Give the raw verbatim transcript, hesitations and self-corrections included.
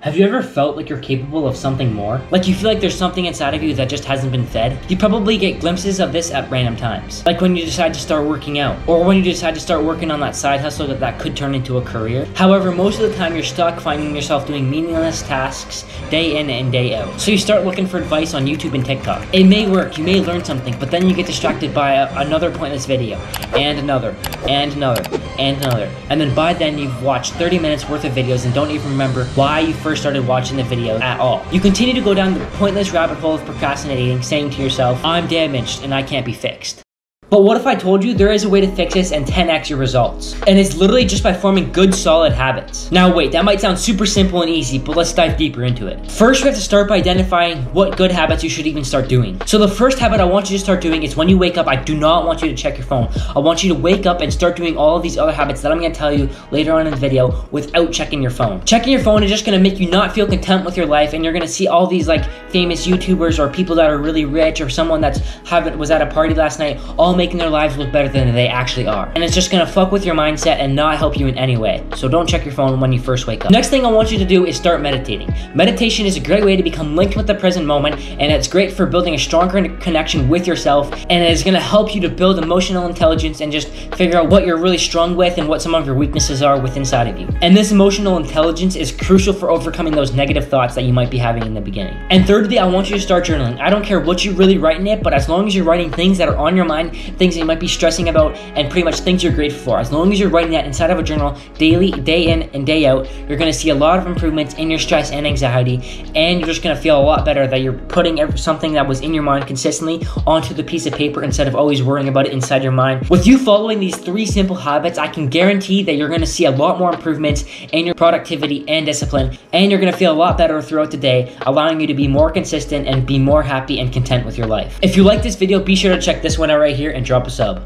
Have you ever felt like you're capable of something more? Like you feel like there's something inside of you that just hasn't been fed? You probably get glimpses of this at random times. Like when you decide to start working out, or when you decide to start working on that side hustle that, that could turn into a career. However, most of the time you're stuck finding yourself doing meaningless tasks day in and day out. So you start looking for advice on YouTube and TikTok. It may work, you may learn something, but then you get distracted by a, another pointless video, and another, and another, and another. And then by then you've watched thirty minutes worth of videos and don't even remember why you first started watching the video at all. You continue to go down the pointless rabbit hole of procrastinating, saying to yourself, I'm damaged and I can't be fixed. But what if I told you there is a way to fix this and ten X your results? And it's literally just by forming good, solid habits. Now wait, that might sound super simple and easy, but let's dive deeper into it. First, we have to start by identifying what good habits you should even start doing. So the first habit I want you to start doing is when you wake up, I do not want you to check your phone. I want you to wake up and start doing all of these other habits that I'm gonna tell you later on in the video without checking your phone. Checking your phone is just gonna make you not feel content with your life, and you're gonna see all these like famous YouTubers or people that are really rich or someone that's haven't was at a party last night, all making their lives look better than they actually are. And it's just gonna fuck with your mindset and not help you in any way. So don't check your phone when you first wake up. Next thing I want you to do is start meditating. Meditation is a great way to become linked with the present moment, and it's great for building a stronger connection with yourself, and it's gonna help you to build emotional intelligence and just figure out what you're really strong with and what some of your weaknesses are within inside of you. And this emotional intelligence is crucial for overcoming those negative thoughts that you might be having in the beginning. And thirdly, I want you to start journaling. I don't care what you really write in it, but as long as you're writing things that are on your mind, things that you might be stressing about, and pretty much things you're grateful for. As long as you're writing that inside of a journal daily, day in and day out, you're gonna see a lot of improvements in your stress and anxiety, and you're just gonna feel a lot better that you're putting something that was in your mind consistently onto the piece of paper instead of always worrying about it inside your mind. With you following these three simple habits, I can guarantee that you're gonna see a lot more improvements in your productivity and discipline, and you're gonna feel a lot better throughout the day, allowing you to be more consistent and be more happy and content with your life. If you like this video, be sure to check this one out right here and drop a sub.